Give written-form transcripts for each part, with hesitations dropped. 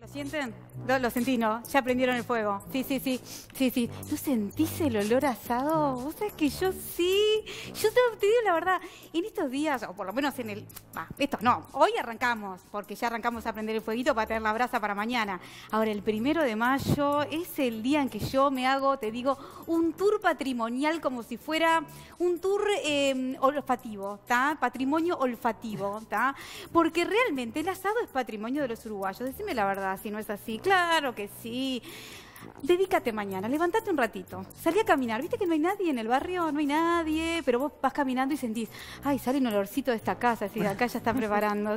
¿Lo sienten? Lo sentís, ¿no? Ya prendieron el fuego. Sí. ¿Tú sentís el olor asado? ¿Vos sabés que yo sí? Yo te digo la verdad, en estos días, o por lo menos en el... hoy arrancamos, porque ya arrancamos a prender el fueguito para tener la brasa para mañana. Ahora, el 1 de mayo es el día en que yo me hago, te digo, un tour patrimonial como si fuera un tour olfativo, ¿está? Patrimonio olfativo, ¿está? Porque realmente el asado es patrimonio de los uruguayos, decime la verdad. Si no es así, claro que sí. Dedícate mañana, levantate un ratito, salí a caminar, viste que no hay nadie en el barrio, no hay nadie, pero vos vas caminando y sentís, ay, sale un olorcito de esta casa, si de acá ya están preparando,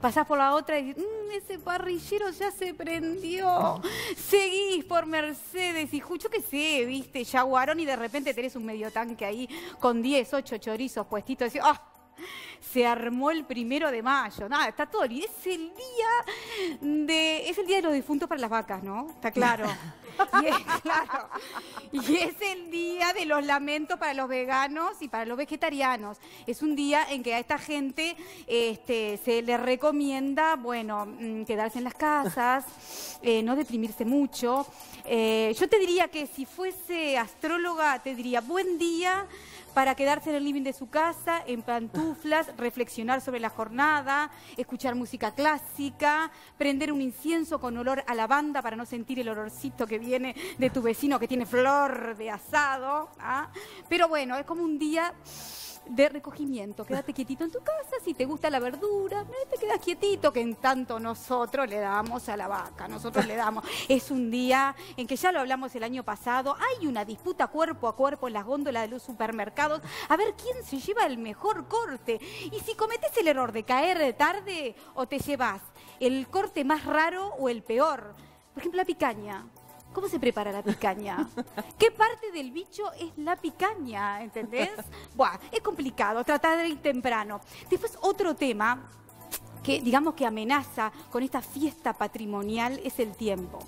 pasás por la otra y dices, ese parrillero ya se prendió, seguís por Mercedes y yo qué sé, viste, Yaguarón y de repente tenés un medio tanque ahí con 10, 8 chorizos puestitos, y decís, ah, se armó el 1 de mayo. Nada, está todo. Y es el día de los difuntos para las vacas, ¿no? Está claro. Y es el día de los lamentos para los veganos y para los vegetarianos. Es un día en que a esta gente se le recomienda, bueno, quedarse en las casas, no deprimirse mucho. Yo te diría que si fuese astróloga, te diría, buen día para quedarse en el living de su casa, en pantuflas, reflexionar sobre la jornada, escuchar música clásica, prender un incienso con olor a lavanda para no sentir el olorcito que viene de tu vecino que tiene flor de asado, ¿ah? Pero bueno, es como un día de recogimiento, quédate quietito en tu casa, si te gusta la verdura, te quedas quietito, que en tanto nosotros le damos a la vaca, nosotros le damos. Es un día en que ya lo hablamos el año pasado, hay una disputa cuerpo a cuerpo en las góndolas de los supermercados, a ver quién se lleva el mejor corte, y si cometes el error de caer tarde o te llevas el corte más raro o el peor, por ejemplo la picaña. ¿Cómo se prepara la picaña? ¿Qué parte del bicho es la picaña? ¿Entendés? Buah, es complicado, tratar de ir temprano. Después otro tema que digamos que amenaza con esta fiesta patrimonial es el tiempo.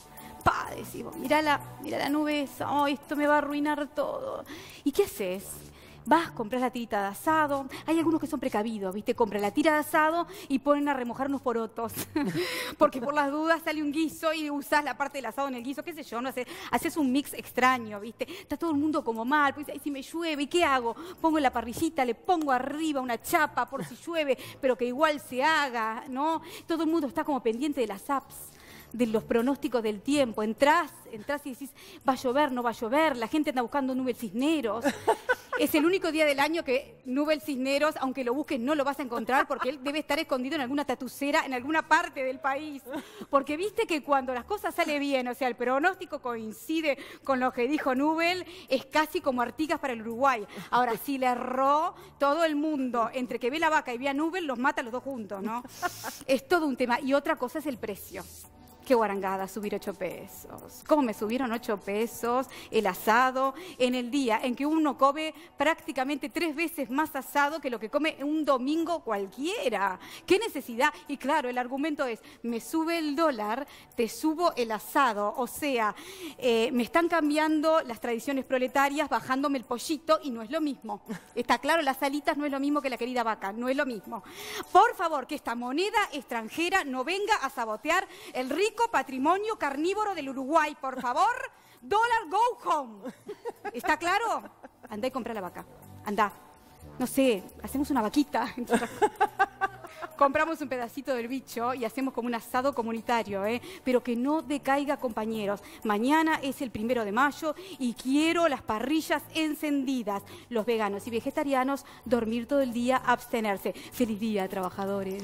Pa, decimos, mirá la nube esa, oh, esto me va a arruinar todo. ¿Y qué haces? Vas, compras la tirita de asado. Hay algunos que son precavidos, ¿viste? Compran la tira de asado y ponen a remojar unos porotos. Porque por las dudas sale un guiso y usás la parte del asado en el guiso, qué sé yo, no sé. Haces un mix extraño, ¿viste? Está todo el mundo como mal, pues, ay, si me llueve, ¿y qué hago? Pongo la parrillita, le pongo arriba una chapa por si llueve, pero que igual se haga, ¿no? Todo el mundo está como pendiente de las apps, de los pronósticos del tiempo. Entrás y decís, va a llover, no va a llover, la gente anda buscando nubes cisneros. Es el único día del año que Nubel Cisneros, aunque lo busques, no lo vas a encontrar porque él debe estar escondido en alguna tatucera, en alguna parte del país. Porque viste que cuando las cosas salen bien, o sea, el pronóstico coincide con lo que dijo Nubel, es casi como Artigas para el Uruguay. Ahora, si le erró todo el mundo, entre que ve la vaca y ve a Nubel, los mata los dos juntos, ¿no? Es todo un tema. Y otra cosa es el precio. Qué guarangada, subir 8 pesos. ¿Cómo me subieron 8 pesos el asado en el día en que uno come prácticamente 3 veces más asado que lo que come un domingo cualquiera? ¿Qué necesidad? Y claro, el argumento es, me sube el dólar, te subo el asado. O sea, me están cambiando las tradiciones proletarias, bajándome el pollito y no es lo mismo. Está claro, las alitas no es lo mismo que la querida vaca, no es lo mismo. Por favor, que esta moneda extranjera no venga a sabotear el rico patrimonio carnívoro del Uruguay, por favor, dólar go home. ¿Está claro? Andá y comprá la vaca, andá. No sé, hacemos una vaquita. Compramos un pedacito del bicho y hacemos como un asado comunitario, pero que no decaiga, compañeros. Mañana es el 1 de mayo y quiero las parrillas encendidas. Los veganos y vegetarianos, dormir todo el día, abstenerse. Feliz día, trabajadores.